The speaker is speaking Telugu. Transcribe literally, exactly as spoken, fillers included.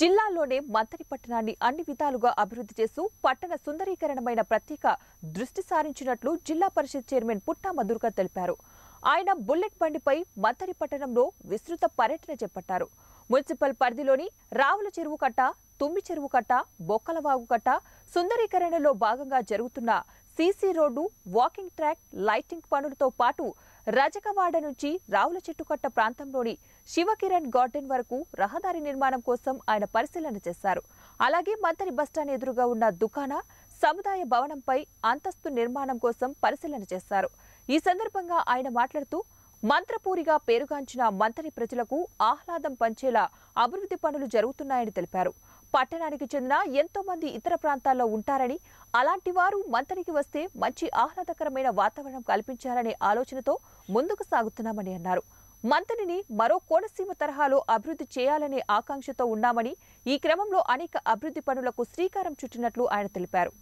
జిల్లాలోనే మంత్రి పట్టణాన్ని అన్ని విధాలుగా అభివృద్ధి చేస్తూ పట్టణ సుందరీకరణమైన ప్రతిక దృష్టి సారించినట్లు జిల్లా పరిషత్ చైర్మన్ పుట్టా మధుర్క తెలిపారు. ఆయన బుల్లెట్ బండిపై మంత్రి పట్టణంలో విస్తృత పర్యటన చేపట్టారు. మున్సిపల్ పరిధిలోని రావుల చెరువు కట్ట, తుమ్మి చెరువు కట్ట, బొక్కలవాగు కట్ట సుందరీకరణలో భాగంగా జరుగుతున్న CC road, walking track, lighting పనులతో పాటు రజకవాడ నుంచి రావుల చెట్టుకట్ట ప్రాంతంలోని శివకిరణ్ గార్డెన్ వరకు రహదారి నిర్మాణం కోసం ఆయన పరిశీలన చేశారు. అలాగే మంత్రి బస్టాండ్ ఎదురుగా ఉన్న దుకాణ, సముదాయ భవనంపై అంతస్తు నిర్మాణం కోసం పరిశీలన చేశారు. ఈ సందర్భంగా ఆయన మాట్లాడుతూ మంత్రపూరిగా పేరుగాంచిన మంత్రి ప్రజలకు ఆహ్లాదం పంచేలా అభివృద్ధి పనులు జరుగుతున్నాయని తెలిపారు. పట్టణానికి చెందిన ఎంతో మంది ఇతర ప్రాంతాల్లో ఉంటారని, అలాంటి వారు మంత్రికి వస్తే మంచి ఆహ్లాదకరమైన వాతావరణం కల్పించాలనే ఆలోచనతో ముందుకు సాగుతున్నామని అన్నారు. మంత్రిని మరో కోనసీమ తరహాలో అభివృద్ధి చేయాలనే ఆకాంక్షతో ఉన్నామని, ఈ క్రమంలో అనేక అభివృద్ధి పనులకు శ్రీకారం చుట్టినట్లు ఆయన తెలిపారు.